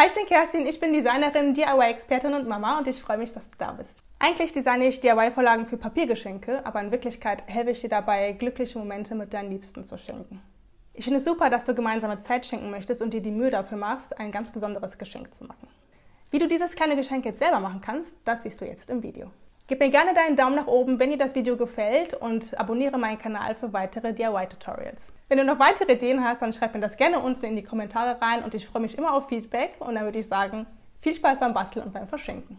Hi, ich bin Kerstin, ich bin Designerin, DIY-Expertin und Mama und ich freue mich, dass du da bist. Eigentlich designe ich DIY-Vorlagen für Papiergeschenke, aber in Wirklichkeit helfe ich dir dabei, glückliche Momente mit deinen Liebsten zu schenken. Ich finde es super, dass du gemeinsame Zeit schenken möchtest und dir die Mühe dafür machst, ein ganz besonderes Geschenk zu machen. Wie du dieses kleine Geschenk jetzt selber machen kannst, das siehst du jetzt im Video. Gib mir gerne deinen Daumen nach oben, wenn dir das Video gefällt und abonniere meinen Kanal für weitere DIY-Tutorials. Wenn du noch weitere Ideen hast, dann schreib mir das gerne unten in die Kommentare rein und ich freue mich immer auf Feedback und dann würde ich sagen, viel Spaß beim Basteln und beim Verschenken.